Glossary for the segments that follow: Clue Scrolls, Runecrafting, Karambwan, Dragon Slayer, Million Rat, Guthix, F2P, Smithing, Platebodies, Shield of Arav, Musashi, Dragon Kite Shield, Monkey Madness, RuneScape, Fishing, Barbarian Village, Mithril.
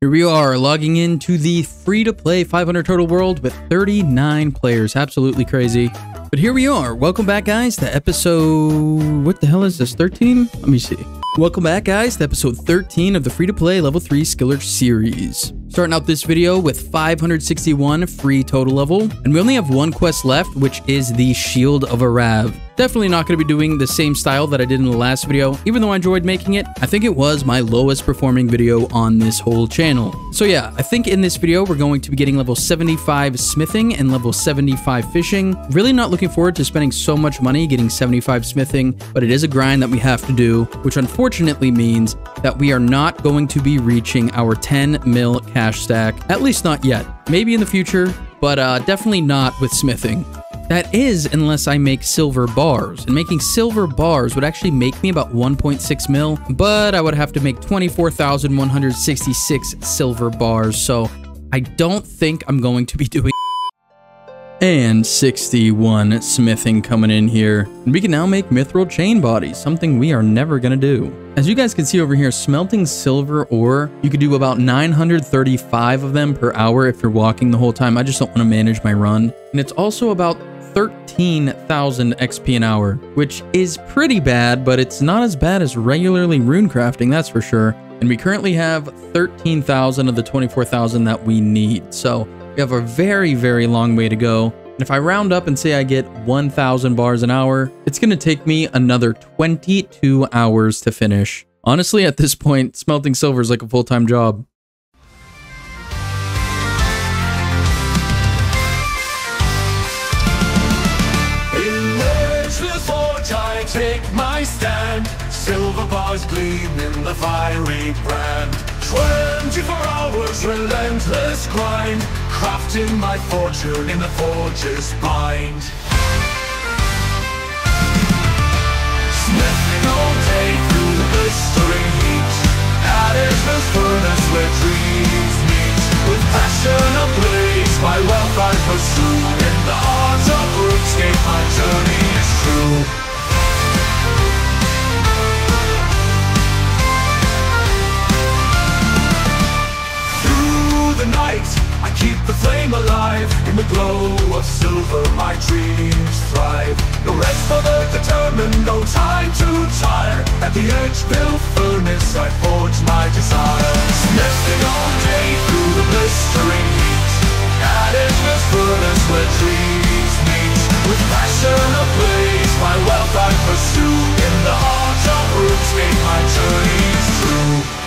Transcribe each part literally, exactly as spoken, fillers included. Here we are logging into the free-to-play five hundred total world with thirty-nine players. Absolutely crazy. But here we are. Welcome back, guys, to episode... What the hell is this? thirteen? Let me see. Welcome back, guys, to episode thirteen of the free-to-play level three Skiller series. Starting out this video with five hundred sixty-one free total level. And we only have one quest left, which is the Shield of Arav. Definitely not going to be doing the same style that I did in the last video, even though I enjoyed making it. I think it was my lowest performing video on this whole channel. So yeah, I think in this video, we're going to be getting level seventy-five Smithing and level seventy-five Fishing. Really not looking forward to spending so much money getting seventy-five Smithing, but it is a grind that we have to do, which unfortunately means that we are not going to be reaching our ten mil cash stack, at least not yet. Maybe in the future, but uh, definitely not with Smithing. That is unless I make silver bars, and making silver bars would actually make me about one point six mil, but I would have to make twenty-four thousand one hundred sixty-six silver bars, so I don't think I'm going to be doing. And sixty-one Smithing coming in here, and we can now make Mithril chain bodies, something we are never gonna do. As you guys can see over here, smelting silver ore, you could do about nine hundred thirty-five of them per hour if you're walking the whole time. I just don't want to manage my run, and it's also about thirteen thousand X P an hour, which is pretty bad, but it's not as bad as regularly rune crafting, that's for sure. And we currently have thirteen thousand of the twenty-four thousand that we need, so we have a very, very long way to go. And if I round up and say I get one thousand bars an hour, it's going to take me another twenty-two hours to finish. Honestly, at this point, smelting silver is like a full-time job. Take my stand, silver bars gleam in the fiery brand. Twenty-four hours relentless grind, crafting my fortune in the forge's bind. Smithing all day through the blistering heat, at Israel's furnace where dreams meet. With passion ablaze, my wealth I pursue, in the heart of RuneScape my journey is true. I keep the flame alive, in the glow of silver my dreams thrive. No rest for the determined, no time to tire, at the edge-built furnace I forge my desire. Smithing all day through the blistering heat, at endless furnace where dreams meet. With passion ablaze, my wealth I pursue, in the heart of RuneScape my journey's true.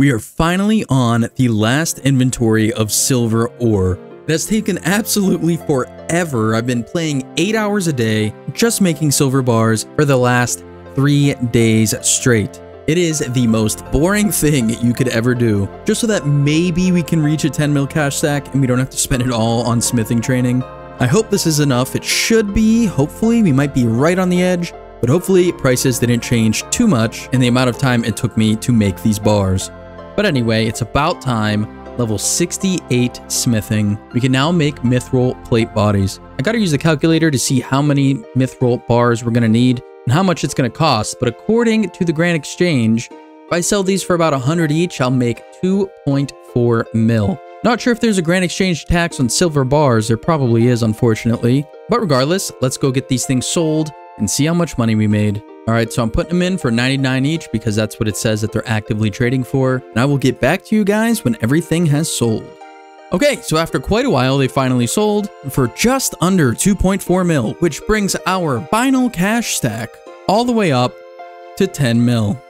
We are finally on the last inventory of silver ore. That's taken absolutely forever. I've been playing eight hours a day, just making silver bars for the last three days straight. It is the most boring thing you could ever do, just so that maybe we can reach a ten mil cash stack and we don't have to spend it all on smithing training. I hope this is enough. It should be. Hopefully, we might be right on the edge. But hopefully, prices didn't change too much in the amount of time it took me to make these bars. But anyway, it's about time. Level sixty-eight Smithing. We can now make Mithril Platebodies. I gotta use the calculator to see how many Mithril bars we're gonna need and how much it's gonna cost, but according to the Grand Exchange, if I sell these for about one hundred each, I'll make two point four mil. Not sure if there's a Grand Exchange tax on silver bars. There probably is, unfortunately. But regardless, let's go get these things sold and see how much money we made. All right, so I'm putting them in for ninety-nine each because that's what it says that they're actively trading for. And I will get back to you guys when everything has sold. Okay, so after quite a while, they finally sold for just under two point four mil, which brings our final cash stack all the way up to ten mil.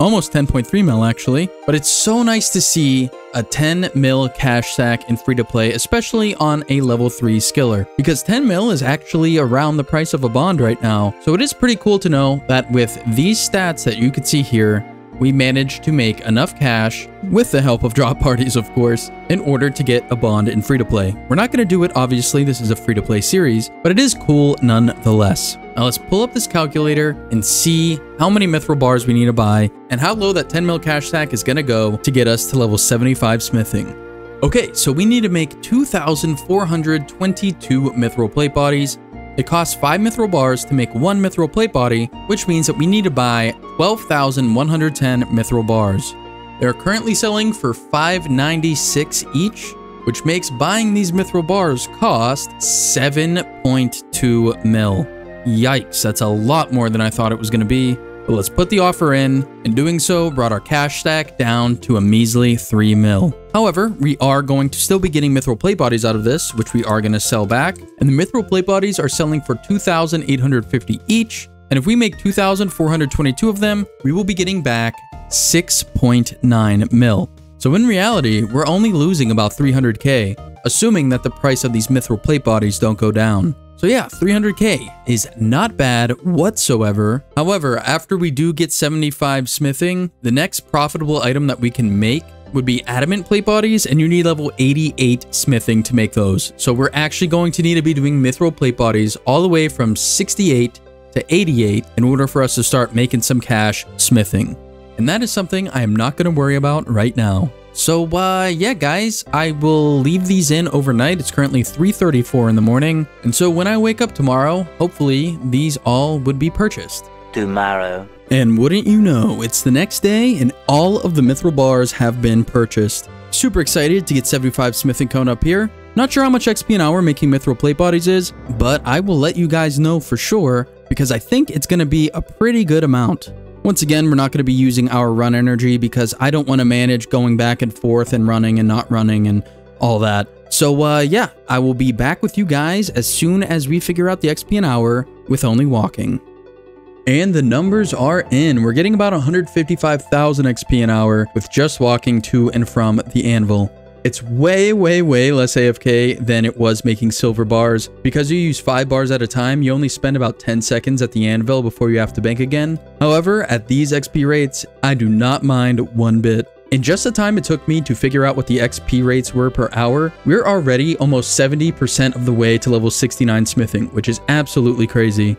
Almost ten point three mil, actually. But it's so nice to see a ten mil cash stack in free-to-play, especially on a level three skiller, because ten mil is actually around the price of a bond right now. So it is pretty cool to know that with these stats that you could see here, we managed to make enough cash, with the help of drop parties, of course, in order to get a bond in free-to-play. We're not going to do it, obviously. This is a free-to-play series, but it is cool nonetheless. Now let's pull up this calculator and see how many mithril bars we need to buy and how low that ten mil cash stack is going to go to get us to level seventy-five smithing. Okay, so we need to make two thousand four hundred twenty-two mithril plate bodies. It costs five mithril bars to make one mithril plate body, which means that we need to buy twelve thousand one hundred ten mithril bars. They're currently selling for five ninety-six each, which makes buying these mithril bars cost seven point two mil. Yikes, that's a lot more than I thought it was going to be. But let's put the offer in, and doing so brought our cash stack down to a measly three mil. However, we are going to still be getting mithril plate bodies out of this, which we are going to sell back. And the mithril plate bodies are selling for two thousand eight hundred fifty each. And if we make two thousand four hundred twenty-two of them, we will be getting back six point nine mil. So in reality, we're only losing about three hundred K, assuming that the price of these mithril plate bodies don't go down. So yeah, three hundred K is not bad whatsoever. However, after we do get seventy-five smithing, the next profitable item that we can make would be adamant plate bodies, and you need level eighty-eight smithing to make those. So we're actually going to need to be doing mithril plate bodies all the way from sixty-eight to eighty-eight in order for us to start making some cash smithing. And that is something I am not going to worry about right now. So uh, yeah, guys, I will leave these in overnight. It's currently three thirty-four in the morning. And so when I wake up tomorrow, hopefully these all would be purchased. Tomorrow. And wouldn't you know, it's the next day and all of the mithril bars have been purchased. Super excited to get seventy-five smithing cone up here. Not sure how much X P an hour making mithril plate bodies is, but I will let you guys know for sure because I think it's going to be a pretty good amount. Once again, we're not going to be using our run energy because I don't want to manage going back and forth and running and not running and all that. So uh, yeah, I will be back with you guys as soon as we figure out the X P an hour with only walking. And the numbers are in. We're getting about one hundred fifty-five thousand X P an hour with just walking to and from the anvil. It's way, way, way less A F K than it was making silver bars. Because you use five bars at a time, you only spend about ten seconds at the anvil before you have to bank again. However, at these X P rates, I do not mind one bit. In just the time it took me to figure out what the X P rates were per hour, we're already almost seventy percent of the way to level sixty-nine smithing, which is absolutely crazy.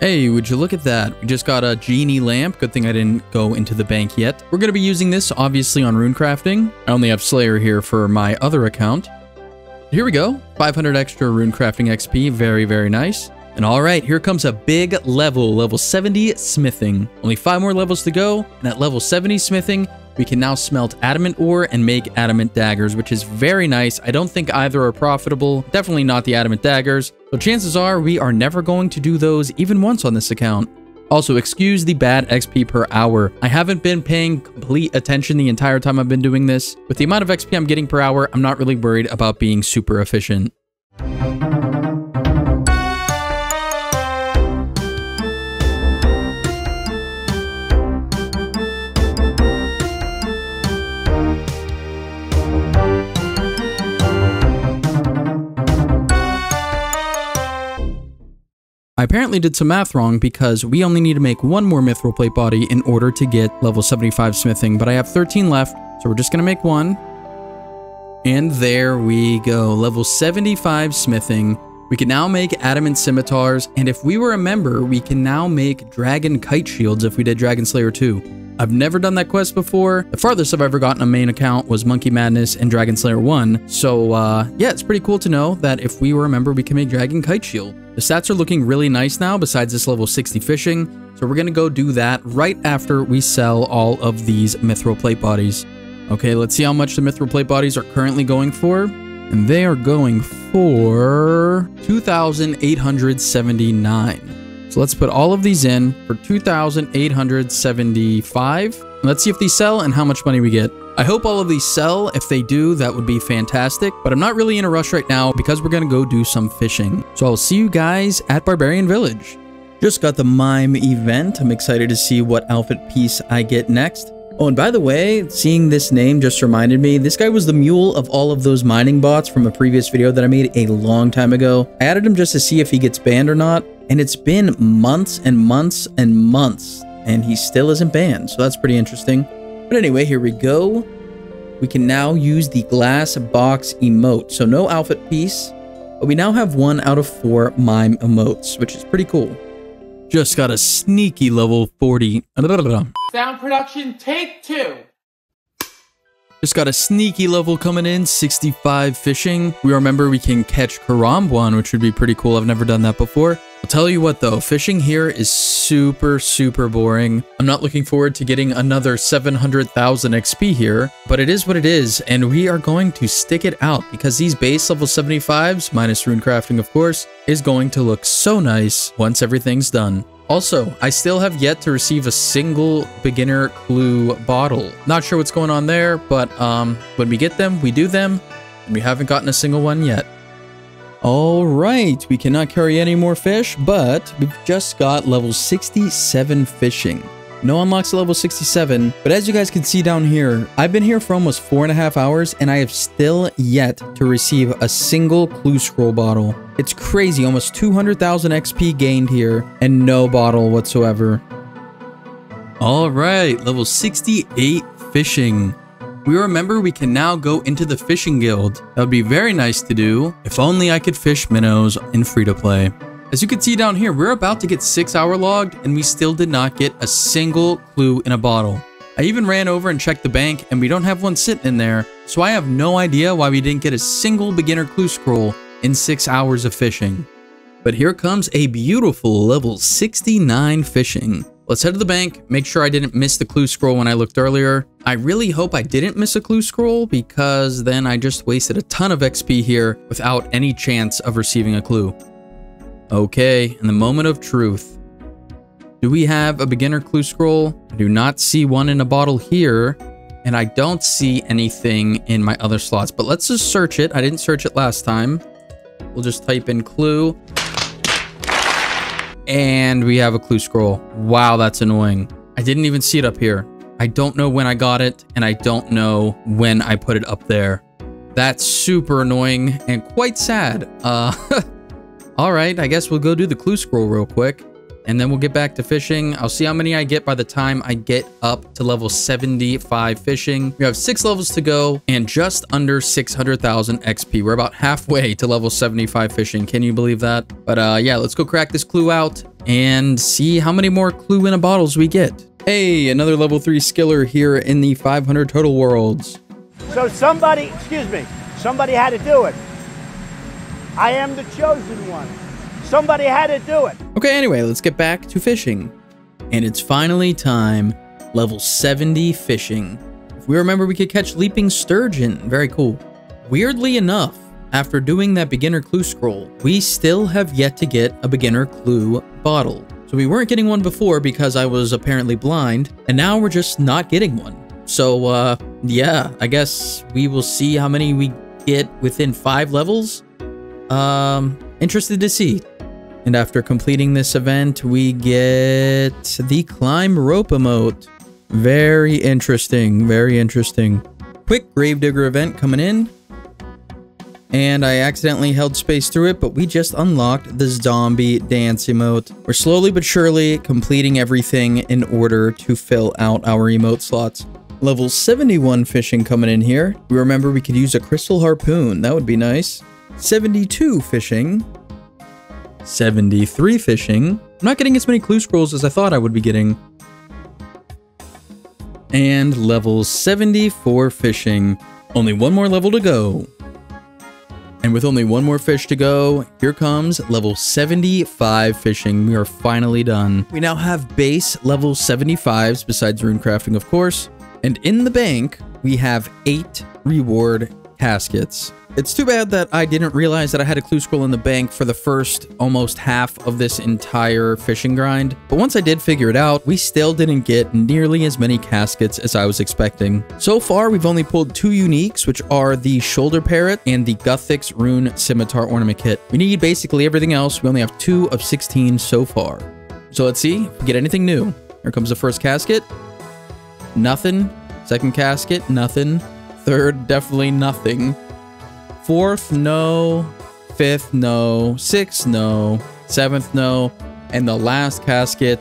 Hey, would you look at that? We just got a genie lamp. Good thing I didn't go into the bank yet. We're going to be using this, obviously, on runecrafting. I only have Slayer here for my other account. Here we go. five hundred extra runecrafting X P. Very, very nice. And all right, here comes a big level. Level seventy smithing. Only five more levels to go. And at level seventy smithing, we can now smelt adamant ore and make adamant daggers, which is very nice. I don't think either are profitable. Definitely not the adamant daggers. So chances are we are never going to do those even once on this account. Also, excuse the bad X P per hour. I haven't been paying complete attention the entire time I've been doing this. With the amount of X P I'm getting per hour, I'm not really worried about being super efficient. I apparently did some math wrong because we only need to make one more mithril plate body in order to get level seventy-five smithing, but I have thirteen left, so we're just going to make one. And there we go, level seventy-five smithing. We can now make adamant scimitars, and if we were a member, we can now make dragon kite shields if we did Dragon Slayer two. I've never done that quest before. The farthest I've ever gotten a main account was Monkey Madness and Dragon Slayer one, so uh, yeah, it's pretty cool to know that if we were a member, we can make dragon kite shield. The stats are looking really nice now besides this level sixty fishing, so we're going to go do that right after we sell all of these mithril plate bodies. Okay, let's see how much the mithril plate bodies are currently going for. And they are going for two thousand eight hundred seventy-nine. So let's put all of these in for two thousand eight hundred seventy-five. Let's see if these sell and how much money we get. I hope all of these sell. If they do, that would be fantastic. But I'm not really in a rush right now because we're going to go do some fishing. So I'll see you guys at Barbarian Village. Just got the mime event. I'm excited to see what outfit piece I get next. Oh, and by the way, seeing this name just reminded me, this guy was the mule of all of those mining bots from a previous video that I made a long time ago. I added him just to see if he gets banned or not, and it's been months and months and months, and he still isn't banned, so that's pretty interesting. But anyway, here we go. We can now use the glass box emote, so no outfit piece, But we now have one out of four mime emotes, which is pretty cool. Just got a sneaky level forty. Sound production, take two. Just got a sneaky level coming in, sixty-five fishing. We remember we can catch Karambwan, which would be pretty cool. I've never done that before. I'll tell you what though, fishing here is super, super boring. I'm not looking forward to getting another seven hundred thousand X P here, but it is what it is, and we are going to stick it out because these base level seventy-fives, minus runecrafting of course, is going to look so nice once everything's done. Also, I still have yet to receive a single beginner clue bottle. Not sure what's going on there, but um, when we get them, we do them, and we haven't gotten a single one yet. All right, we cannot carry any more fish, but we've just got level sixty-seven fishing. No unlocks to level sixty-seven, but as you guys can see down here, I've been here for almost four and a half hours, and I have still yet to receive a single clue scroll bottle. It's crazy, almost two hundred thousand X P gained here, and no bottle whatsoever. All right, level sixty-eight fishing. We remember we can now go into the fishing guild. That would be very nice to do. If only I could fish minnows in free-to-play. As you can see down here, we're about to get six hour logged and we still did not get a single clue in a bottle. I even ran over and checked the bank and we don't have one sitting in there. So I have no idea why we didn't get a single beginner clue scroll in six hours of fishing. But here comes a beautiful level sixty-nine fishing. Let's head to the bank, make sure I didn't miss the clue scroll when I looked earlier. I really hope I didn't miss a clue scroll because then I just wasted a ton of X P here without any chance of receiving a clue. Okay, in the moment of truth. Do we have a beginner clue scroll? I do not see one in a bottle here, and I don't see anything in my other slots, but let's just search it. I didn't search it last time. We'll just type in clue. And we have a clue scroll. Wow, that's annoying. I didn't even see it up here. I don't know when I got it, and I don't know when I put it up there. That's super annoying and quite sad. Uh, all right, I guess we'll go do the clue scroll real quick, and then we'll get back to fishing. I'll see how many I get by the time I get up to level seventy-five fishing. We have six levels to go and just under six hundred thousand X P. We're about halfway to level seventy-five fishing. Can you believe that? But uh, yeah, let's go crack this clue out and see how many more clue in a bottles we get. Hey, another level three skiller here in the five hundred total worlds. So somebody, excuse me, somebody had to do it. I am the chosen one. Somebody had to do it. Okay, anyway, let's get back to fishing. And it's finally time. Level seventy fishing. If we remember, we could catch leaping sturgeon. Very cool. Weirdly enough, after doing that beginner clue scroll, we still have yet to get a beginner clue bottle. So we weren't getting one before because I was apparently blind, and now we're just not getting one. So, uh, yeah, I guess we will see how many we get within five levels. Um, interested to see. And after completing this event, we get the climb rope emote. Very interesting. Very interesting. Quick gravedigger event coming in. And I accidentally held space through it, but we just unlocked the zombie dance emote. We're slowly but surely completing everything in order to fill out our emote slots. Level seventy-one fishing coming in here. We remember we could use a crystal harpoon. That would be nice. seventy-two fishing. seventy-three fishing. I'm not getting as many clue scrolls as I thought I would be getting. And level seventy-four fishing. Only one more level to go. And with only one more fish to go, here comes level seventy-five fishing. We are finally done. We now have base level seventy-fives, besides runecrafting, of course. And in the bank, we have eight reward caskets. It's too bad that I didn't realize that I had a clue scroll in the bank for the first almost half of this entire fishing grind. But once I did figure it out, we still didn't get nearly as many caskets as I was expecting. So far, we've only pulled two uniques, which are the shoulder parrot and the Guthix rune scimitar ornament kit. We need basically everything else. We only have two of sixteen so far. So let's see if we get anything new. Here comes the first casket. Nothing. Second casket. Nothing. Third, definitely nothing. Fourth, no. Fifth, no. Sixth, no. Seventh, no. And the last casket,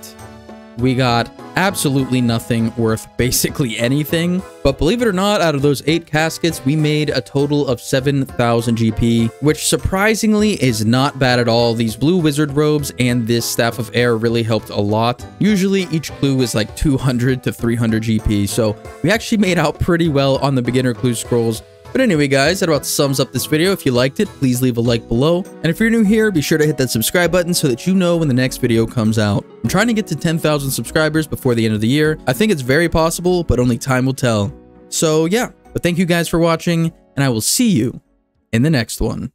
we got absolutely nothing worth basically anything. But believe it or not, out of those eight caskets, we made a total of seven thousand G P, which surprisingly is not bad at all. These blue wizard robes and this staff of air really helped a lot. Usually each clue is like two hundred to three hundred G P, so we actually made out pretty well on the beginner clue scrolls. But anyway, guys, that about sums up this video. If you liked it, please leave a like below. And if you're new here, be sure to hit that subscribe button so that you know when the next video comes out. I'm trying to get to ten thousand subscribers before the end of the year. I think it's very possible, but only time will tell. So yeah, but thank you guys for watching, and I will see you in the next one.